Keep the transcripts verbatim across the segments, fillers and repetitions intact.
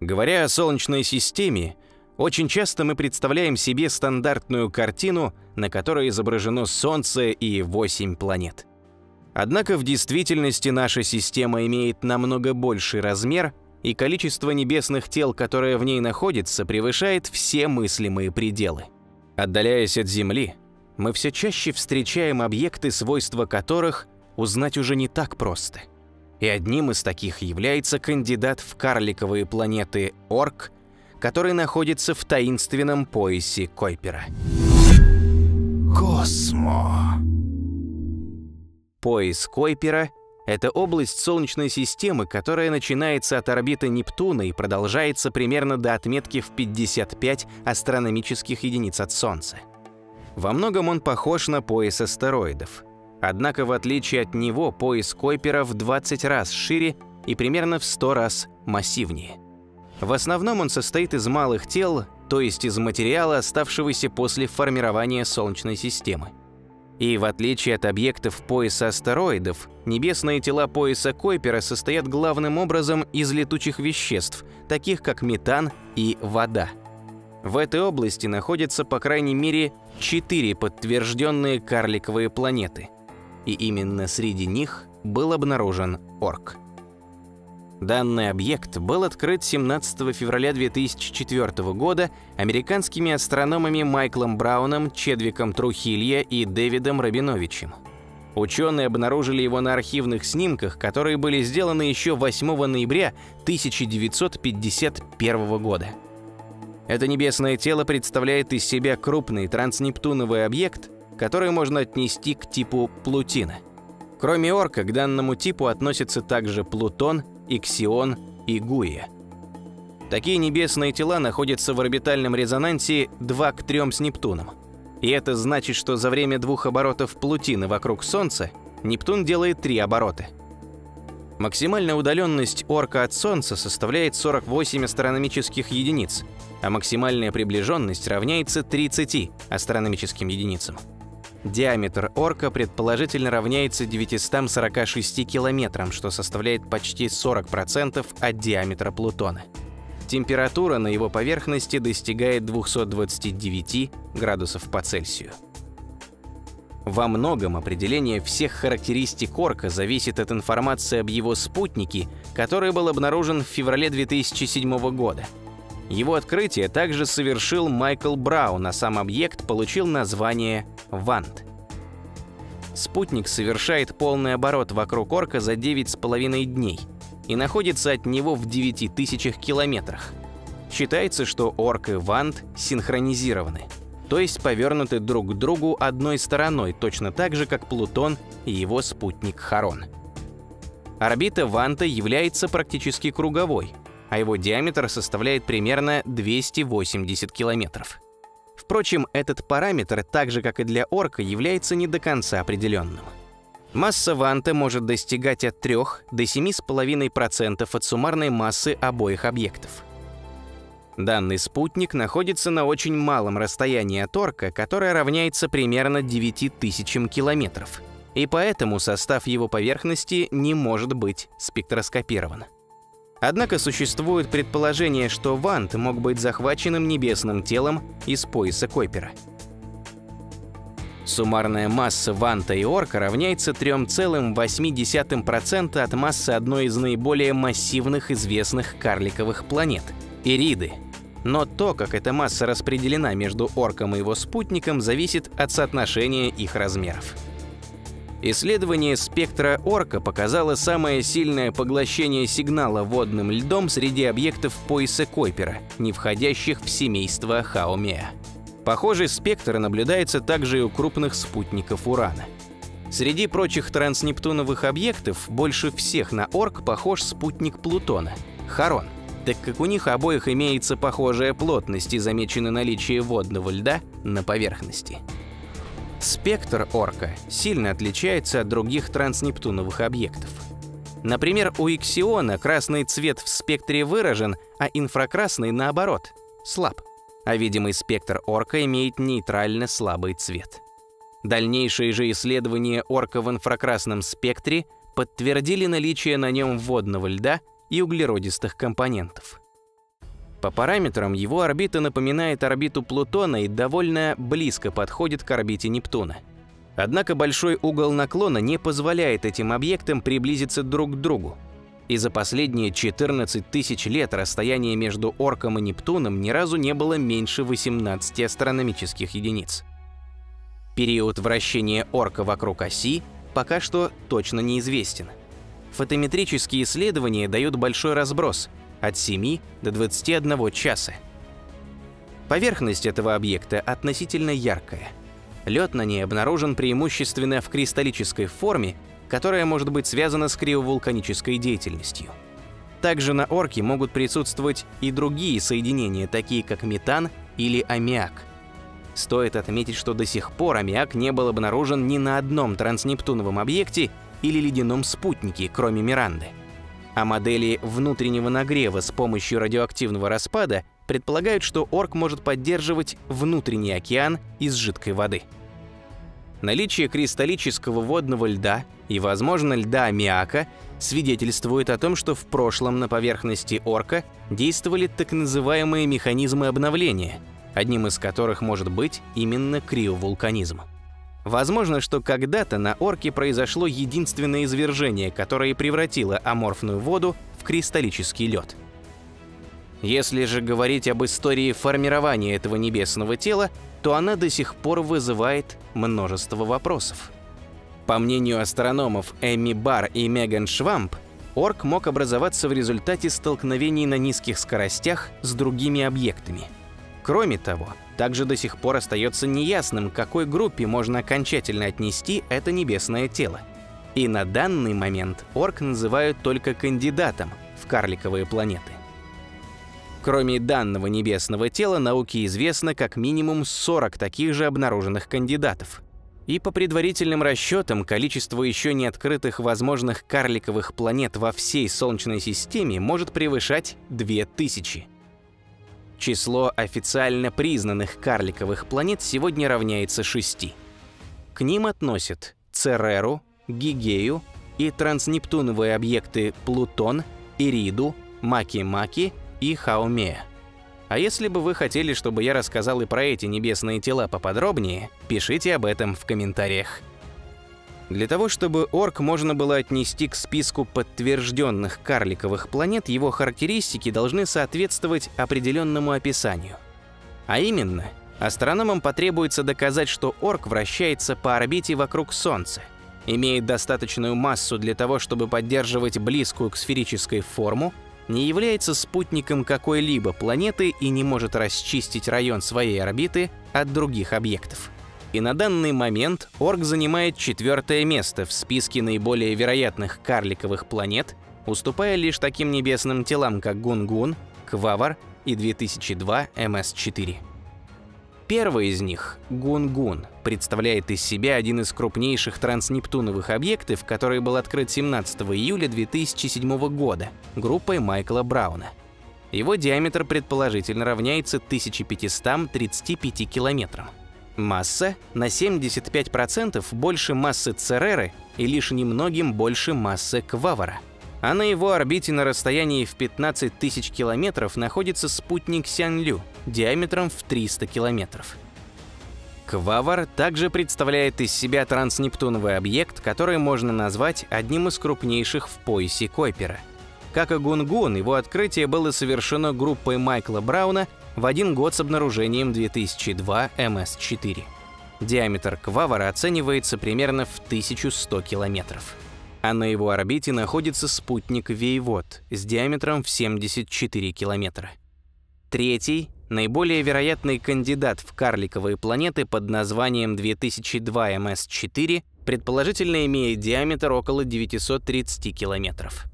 Говоря о Солнечной системе, очень часто мы представляем себе стандартную картину, на которой изображено Солнце и восемь планет. Однако в действительности наша система имеет намного больший размер, и количество небесных тел, которое в ней находится, превышает все мыслимые пределы. Отдаляясь от Земли, мы все чаще встречаем объекты, свойства которых узнать уже не так просто. И одним из таких является кандидат в карликовые планеты Орк, который находится в таинственном поясе Койпера. Космо. Пояс Койпера — это область Солнечной системы, которая начинается от орбиты Нептуна и продолжается примерно до отметки в пятьдесят пять астрономических единиц от Солнца. Во многом он похож на пояс астероидов. Однако, в отличие от него, пояс Койпера в двадцать раз шире и примерно в сто раз массивнее. В основном он состоит из малых тел, то есть из материала, оставшегося после формирования Солнечной системы. И в отличие от объектов пояса астероидов, небесные тела пояса Койпера состоят главным образом из летучих веществ, таких как метан и вода. В этой области находятся по крайней мере четыре подтвержденные карликовые планеты. И именно среди них был обнаружен Орк. Данный объект был открыт семнадцатого февраля две тысячи четвёртого года американскими астрономами Майклом Брауном, Чедвиком Трухильо и Дэвидом Рабиновичем. Ученые обнаружили его на архивных снимках, которые были сделаны еще восьмого ноября тысяча девятьсот пятьдесят первого года. Это небесное тело представляет из себя крупный транснептуновый объект, который можно отнести к типу Плутина. Кроме Орка, к данному типу относятся также Плутон, Иксион и Гуя. Такие небесные тела находятся в орбитальном резонансе два к трём с Нептуном. И это значит, что за время двух оборотов Плутина вокруг Солнца Нептун делает три оборота. Максимальная удаленность Орка от Солнца составляет сорок восемь астрономических единиц, а максимальная приближенность равняется тридцати астрономическим единицам. Диаметр Орка предположительно равняется девятистам сорока шести километрам, что составляет почти сорок процентов от диаметра Плутона. Температура на его поверхности достигает двухсот двадцати девяти градусов по Цельсию. Во многом определение всех характеристик Орка зависит от информации об его спутнике, который был обнаружен в феврале две тысячи седьмого года. Его открытие также совершил Майкл Браун, а сам объект получил название Вант. Спутник совершает полный оборот вокруг Орка за девять с половиной дней и находится от него в девяти тысячах километрах. Считается, что Орк и Вант синхронизированы, то есть повернуты друг к другу одной стороной, точно так же, как Плутон и его спутник Харон. Орбита Ванта является практически круговой, а его диаметр составляет примерно двести восемьдесят километров. Впрочем, этот параметр, так же как и для Орка, является не до конца определенным. Масса Ванта может достигать от трёх до семи с половиной процентов от суммарной массы обоих объектов. Данный спутник находится на очень малом расстоянии от Орка, которое равняется примерно девяти тысячам километров, и поэтому состав его поверхности не может быть спектроскопирован. Однако существует предположение, что Вант мог быть захваченным небесным телом из пояса Койпера. Суммарная масса Ванта и Орка равняется трём целым восьми десятым процента от массы одной из наиболее массивных известных карликовых планет — Эриды. Но то, как эта масса распределена между Орком и его спутником, зависит от соотношения их размеров. Исследование спектра Орка показало самое сильное поглощение сигнала водным льдом среди объектов пояса Койпера, не входящих в семейство Хаумеа. Похожий спектр наблюдается также и у крупных спутников Урана. Среди прочих транснептуновых объектов больше всех на Орк похож спутник Плутона — Харон, так как у них обоих имеется похожая плотность и замечено наличие водного льда на поверхности. Спектр Орка сильно отличается от других транснептуновых объектов. Например, у Иксиона красный цвет в спектре выражен, а инфракрасный, наоборот, слаб, а видимый спектр Орка имеет нейтрально слабый цвет. Дальнейшие же исследования Орка в инфракрасном спектре подтвердили наличие на нем водного льда и углеродистых компонентов. По параметрам его орбита напоминает орбиту Плутона и довольно близко подходит к орбите Нептуна. Однако большой угол наклона не позволяет этим объектам приблизиться друг к другу, и за последние четырнадцать тысяч лет расстояние между Орком и Нептуном ни разу не было меньше восемнадцати астрономических единиц. Период вращения Орка вокруг оси пока что точно неизвестен. Фотометрические исследования дают большой разброс – от семи до двадцати одного часа. Поверхность этого объекта относительно яркая. Лед на ней обнаружен преимущественно в кристаллической форме, которая может быть связана с криовулканической деятельностью. Также на Орке могут присутствовать и другие соединения, такие как метан или аммиак. Стоит отметить, что до сих пор аммиак не был обнаружен ни на одном транснептуновом объекте или ледяном спутнике, кроме Миранды. А модели внутреннего нагрева с помощью радиоактивного распада предполагают, что Орк может поддерживать внутренний океан из жидкой воды. Наличие кристаллического водного льда и, возможно, льда аммиака свидетельствует о том, что в прошлом на поверхности Орка действовали так называемые механизмы обновления, одним из которых может быть именно криовулканизм. Возможно, что когда-то на Орке произошло единственное извержение, которое превратило аморфную воду в кристаллический лед. Если же говорить об истории формирования этого небесного тела, то она до сих пор вызывает множество вопросов. По мнению астрономов Эми Барр и Меган Швамп, Орк мог образоваться в результате столкновений на низких скоростях с другими объектами. Кроме того, также до сих пор остается неясным, к какой группе можно окончательно отнести это небесное тело. И на данный момент Орк называют только кандидатом в карликовые планеты. Кроме данного небесного тела, науке известно как минимум сорок таких же обнаруженных кандидатов. И по предварительным расчетам, количество еще не открытых возможных карликовых планет во всей Солнечной системе может превышать две тысячи. Число официально признанных карликовых планет сегодня равняется шести. К ним относят Цереру, Гигею и транснептуновые объекты Плутон, Эриду, Макемаке и Хаумеа. А если бы вы хотели, чтобы я рассказал и про эти небесные тела поподробнее, пишите об этом в комментариях. Для того, чтобы Орк можно было отнести к списку подтвержденных карликовых планет, его характеристики должны соответствовать определенному описанию. А именно, астрономам потребуется доказать, что Орк вращается по орбите вокруг Солнца, имеет достаточную массу для того, чтобы поддерживать близкую к сферической форму, не является спутником какой-либо планеты и не может расчистить район своей орбиты от других объектов. И на данный момент Орк занимает четвертое место в списке наиболее вероятных карликовых планет, уступая лишь таким небесным телам, как Гунгун, Квавар и две тысячи два эм эс четыре. Первый из них, Гунгун, представляет из себя один из крупнейших транснептуновых объектов, который был открыт семнадцатого июля две тысячи седьмого года группой Майкла Брауна. Его диаметр предположительно равняется тысяче пятистам тридцати пяти километрам. Масса на семьдесят пять процентов больше массы Цереры и лишь немногим больше массы Квавара. А на его орбите на расстоянии в пятнадцать тысяч километров находится спутник Сян-Лю диаметром в триста километров. Квавар также представляет из себя транснептуновый объект, который можно назвать одним из крупнейших в поясе Койпера. Как и Гунгун, его открытие было совершено группой Майкла Брауна в один год с обнаружением две тысячи два эм эс четыре. Диаметр Квавара оценивается примерно в тысячу сто километров. А на его орбите находится спутник Вайвот с диаметром в семьдесят четыре километра. Третий, наиболее вероятный кандидат в карликовые планеты под названием две тысячи два эм эс четыре, предположительно имеет диаметр около девятисот тридцати километров.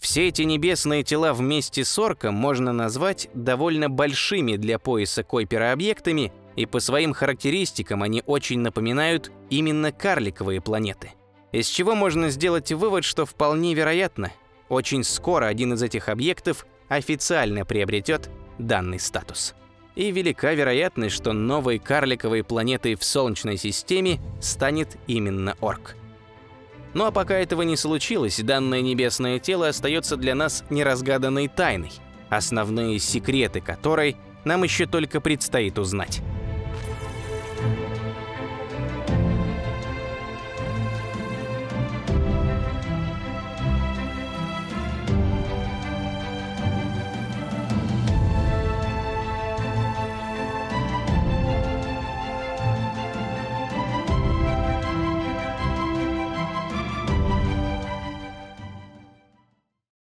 Все эти небесные тела вместе с Орком можно назвать довольно большими для пояса Койпера объектами, и по своим характеристикам они очень напоминают именно карликовые планеты. Из чего можно сделать вывод, что вполне вероятно, очень скоро один из этих объектов официально приобретет данный статус. И велика вероятность, что новой карликовой планетой в Солнечной системе станет именно Орк. Ну а пока этого не случилось, данное небесное тело остается для нас неразгаданной тайной, основные секреты которой нам еще только предстоит узнать.